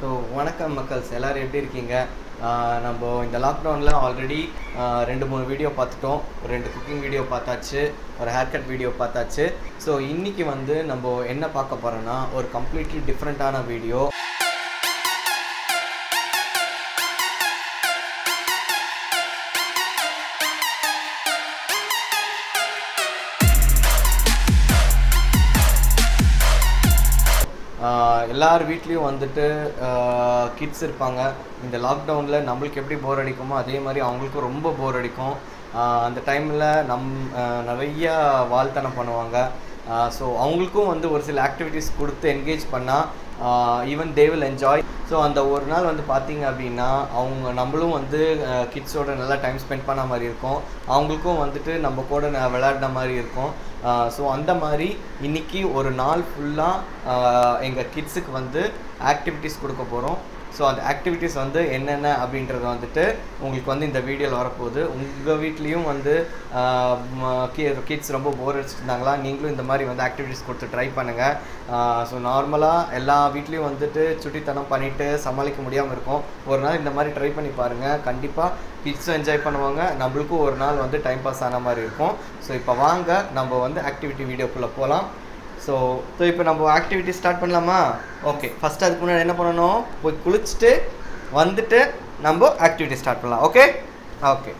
So, வணக்கம் மக்கள்ஸ் எல்லாரும் எப்படி இருக்கீங்க நம்ம இந்த லாக்டவுன்ல ஆல்ரெடி ரெண்டு மூணு வீடியோ பார்த்துட்டோம் ரெண்டு குக்கிங் வீடியோ பார்த்தாச்சு ஒரு ஹேர் கட் வீடியோ பார்த்தாச்சு சோ இன்னைக்கு வந்து நம்ம என்ன பார்க்க போறோம்னா ஒரு கம்ப்ளீட்லி டிஃபரண்டான வீடியோ எல்லார் வீட்லயும் வந்துட்டு கிட்ஸ் இருப்பாங்க இந்த லாக் டவுன்ல நமக்கு எப்படி போர் அடிக்குமோ அதே மாதிரி அவங்களுக்கு ரொம்ப போர் அடிக்கும் அந்த டைம்ல நிறைய வால்தனம் பண்ணுவாங்க சோ அவங்களுக்கும் வந்து ஒரு சில ஆக்டிவிட்டீஸ் கொடுத்து என்கேஜ் பண்ணா even they will enjoy so அந்த ஒரு நாள் வந்து பாத்தீங்க அப்படினா அவங்க நம்மளும் வந்து கிட்ஸோட நல்ல டைம் ஸ்பெண்ட் பண்ண மாதிரி இருக்கும் அவங்களுக்கும் வந்துட்டு நம்ம கூட விளையாடுற மாதிரி இருக்கும் சோ அந்த மாதிரி இன்னைக்கு ஒரு நாள் ஃபுல்லா எங்க கிட்ஸ்க்கு வந்து ஆக்டிவிட்டீஸ் கொடுக்க போறோம் சோ அந்த ஆக்டிவிட்டீஸ் வந்து என்னென்ன அப்படிங்கறது வந்துட்டு உங்களுக்கு வந்து இந்த வீடியோல வர போகுது உங்க வீட்லயும் வந்து கிட்ஸ் ரொம்ப போர் அடிச்சிட்டாங்களா நீங்களும் இந்த மாதிரி வந்து ஆக்டிவிட்டீஸ் கொடுத்து ட்ரை பண்ணுங்க சோ நார்மலா எல்லா வீட்லயும் வந்துட்டு சுட்டித்தனம் பண்ணிட்டு சமாளிக்க முடியாம இருக்கும் ஒரு நாள் இந்த மாதிரி ட்ரை பண்ணி பாருங்க கண்டிப்பா கிட்ஸ் என்ஜாய் பண்ணுவாங்க நமக்கு ஒரு நாள் வந்து டைம் பாஸ் ஆன மாதிரி இருக்கும் சோ இப்போ வாங்க நம்ம வந்து ஆக்டிவிட்டி வீடியோக்குள்ள போலாம் So இப்போ நம்ம ஆக்டிவிட்டி ஸ்டார்ட் பண்ணலாமா ஓகே ஃபர்ஸ்ட் அதுக்கு முன்னாடி என்ன பண்ணனும் போய் குளிச்சிட்டு வந்துட்டு நம்ம ஆக்டிவிட்டி ஸ்டார்ட் பண்ணலாம் okay okay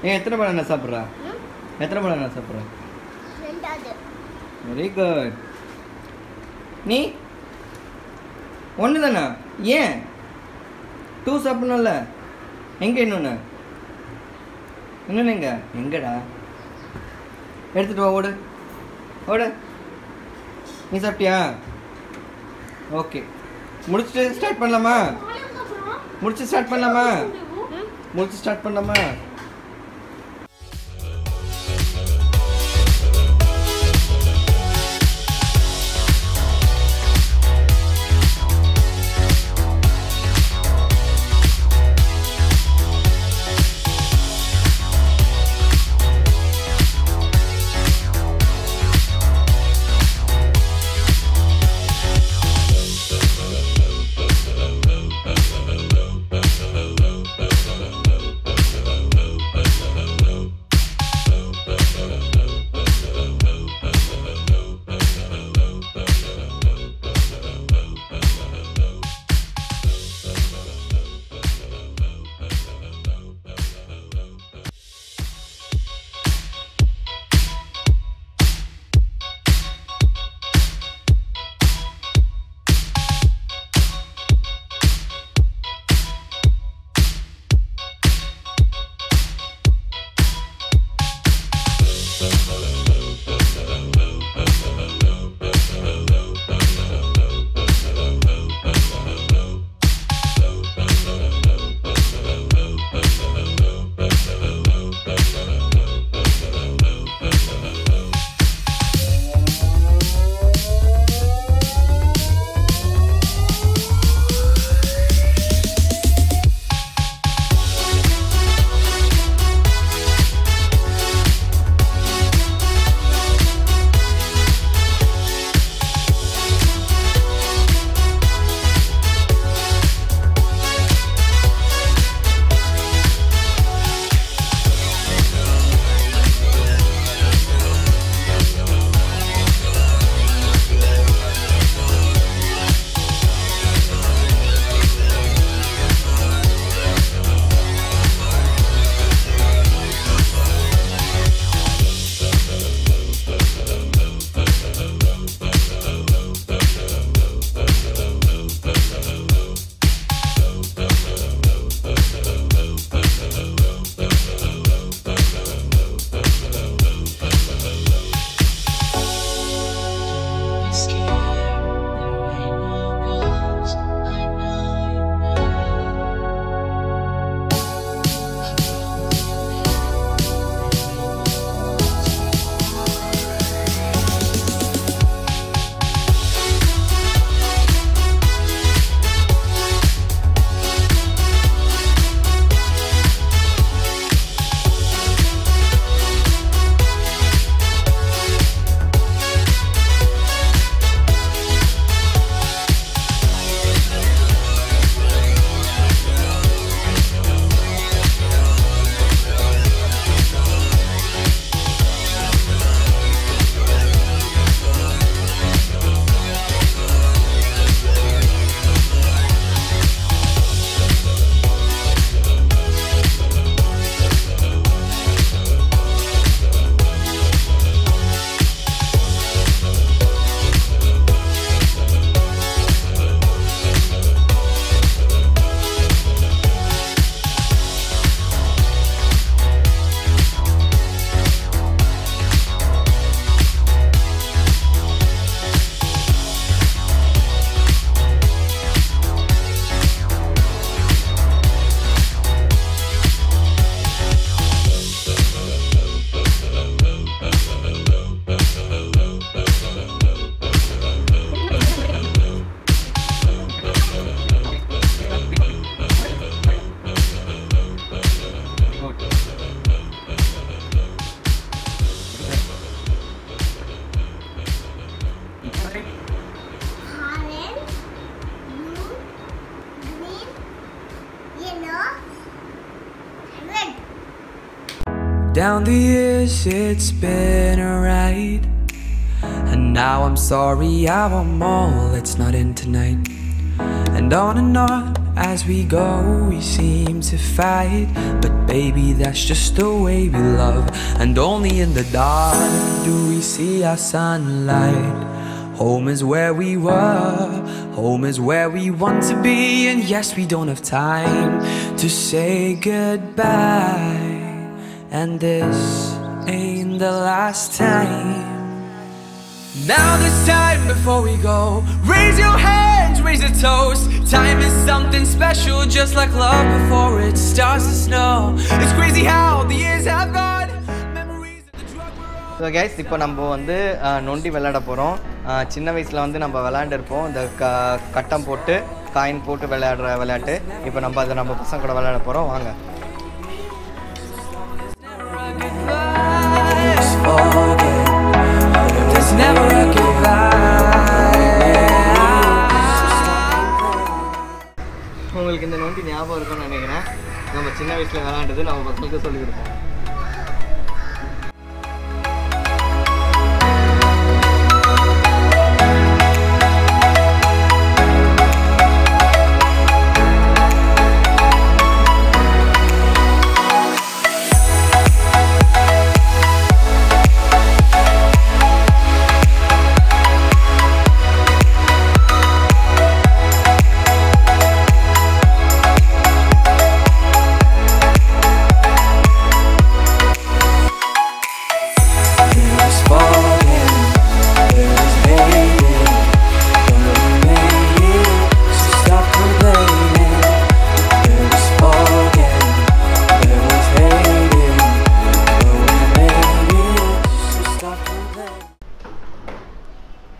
How many bananas are there? Very good. You? One banana? Yeah. Two are there. Where are you? Let's go. You are there? Okay. Let's start. Down the years it's been a ride, and now I'm sorry how I'm all that's not in tonight. And on as we go we seem to fight, but baby that's just the way we love. And only in the dark do we see our sunlight. Home is where we were, home is where we want to be. And yes, we don't have time to say goodbye. And this ain't the last time. Now this time before we go, raise your hands, raise a toast. Time is something special, just like love before it starts to snow. It's crazy how the years have gone. Memories of the drug were on. So guys, இப்போ நம்ம வந்து நொண்டி விளையாட போறோம். சின்ன வயசுல வந்து நம்ம விளையாண்டிருப்போம் இந்த கட்டம் போட்டு காயின் போட்டு விளையாடுற விளையாட்டு. இப்போ நம்ம அதை நம்ம பசங்க கூட விளையாட போறோம். வாங்க. உங்களுக்கு இந்த நோண்டி ஞாபகம் இருக்கும்னு நினைக்கிறேன். நம்ம சின்ன வயசுல விளையாண்டது நம்ம பசங்களுக்கு சொல்லி கொடுப்போம்.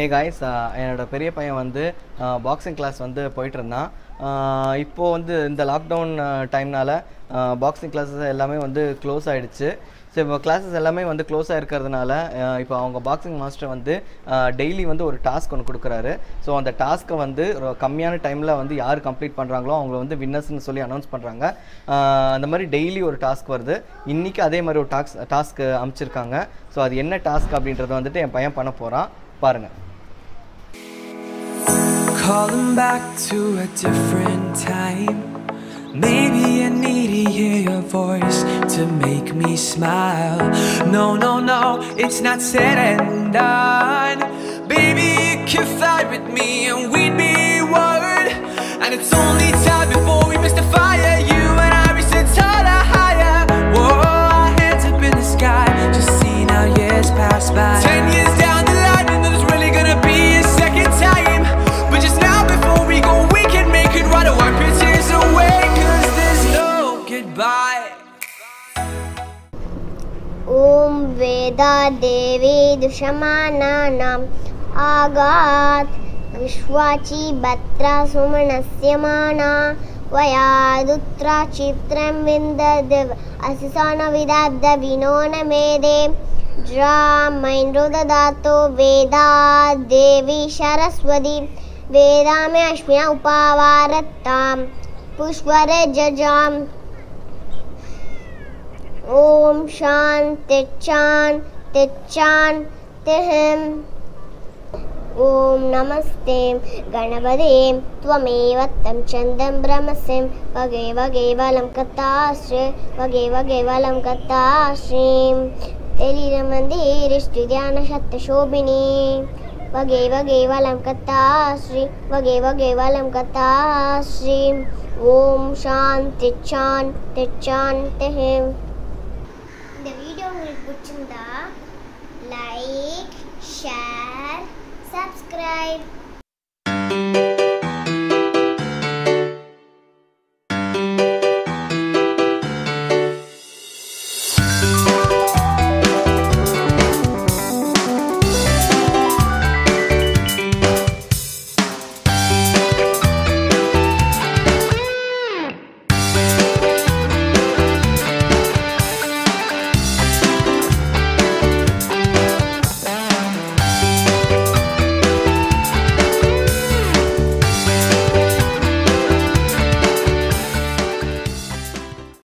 Hey guys, என்னோட பெரிய பையன் வந்து பாக்ஸிங் கிளாஸ் வந்து போயிட்டு இருந்தான். இப்போ வந்து இந்த லாக்டவுன் டைம்னால பாக்ஸிங் கிளாஸஸ் எல்லாமே வந்து க்ளோஸ் ஆயிடுச்சு. ஸோ இப்போ கிளாஸஸ் எல்லாமே வந்து க்ளோஸ் ஆகிருக்கிறதுனால இப்போ அவங்க பாக்ஸிங் மாஸ்டர் வந்து டெய்லி வந்து ஒரு டாஸ்க் ஒன்று கொடுக்குறாரு. ஸோ அந்த டாஸ்க்கை வந்து கம்மியான டைமில் வந்து யார் கம்ப்ளீட் பண்ணுறாங்களோ அவங்கள வந்து வின்னர்ஸ்னு சொல்லி அனௌன்ஸ் பண்ணுறாங்க. அந்த மாதிரி டெய்லி ஒரு டாஸ்க் வருது. இன்றைக்கி அதே மாதிரி ஒரு டாஸ்க்கு அமைச்சிருக்காங்க. ஸோ அது என்ன டாஸ்க் அப்படின்றத வந்துட்டு என் பையன் பண்ண போகிறான். பாருங்கள். Calling back to a different time. Maybe I need to hear your voice to make me smile. No, no, no, it's not said and done. Baby, you can fly with me and we'd be one. And it's only time before we miss the fire. You and I reach the taller higher. Whoa, our hands up in the sky. Just seen how years pass by. 10 years down the line, and there's really gonna be a second time. But just now before we go, we can make it right away. Tears away, cause there's no goodbye. Om Veda Devi Dushamananam Agat Vishwachi Batra Sumanasyamana Vayadutra Chitram Vindadev Asisana Vidabda Vinona Mede Dra Mindro Dadato Veda Devi Saraswati Vedame Ashwina Upavaratam Pushwara Jajam Om Shanti Chan Tichan Tihim Om Namaste Ganavadem Twamevatam Chandam Brahmasim Vageva Gevalam Katashri Vageva Gevalam Katashrim Teliramandiri Studyana Shattashobini Vageva Gevalam Katashri Vageva Gevalam Katashri Om Shanti Chan Tichan Tihim. The video will put in the like, share, subscribe.